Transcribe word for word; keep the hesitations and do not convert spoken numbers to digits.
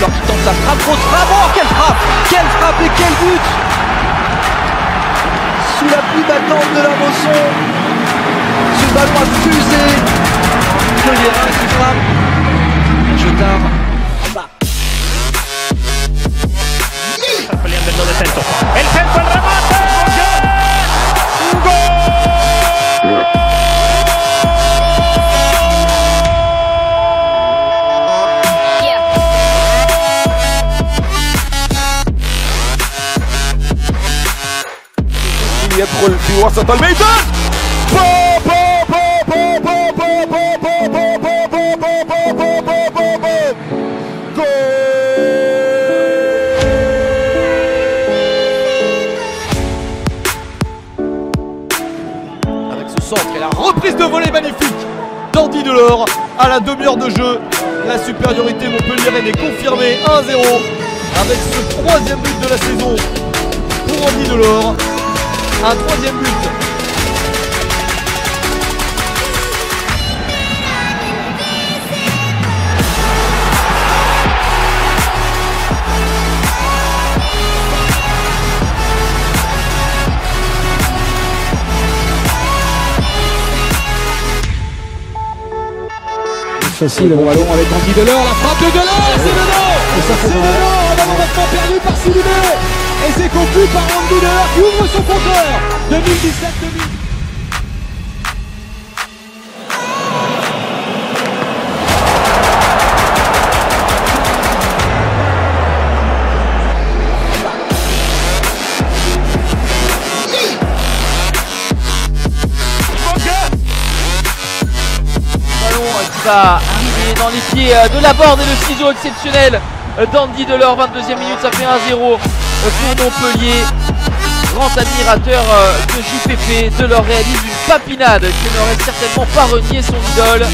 La frappe, grosse frappe, oh quelle frappe, quelle frappe et quel but sous la pluie battante de la Mosson, ce ballon a fusé, que les reins qui frappent, je tarde. Bah. Montpellier del de centro, el centro, el remate, gol. يدخل في وسط الميدان avec ce centre et la reprise de volée magnifique d'Andy Delort à la demi-heure de jeu. La supériorité montpellieraine est confirmée un zéro avec ce troisième but de la saison pour Andy Delort. Un troisième but. Facile, le bon ballon avec Andy Delort, la frappe de Delort, c'est Delort, c'est Delort, on a maintenant perdu par Silibé. Et c'est conclu par Andy Delort qui ouvre son compteur deux mille dix-sept deux mille dix-huit. Ballon qui va arriver dans les pieds de la borde et le ciseau exceptionnel d'Andy Delort, vingt-deuxième minute, ça fait un zéro. Pour Montpellier, grand admirateur de J P P, Delort réalise une papinade qui n'aurait certainement pas renié son idole.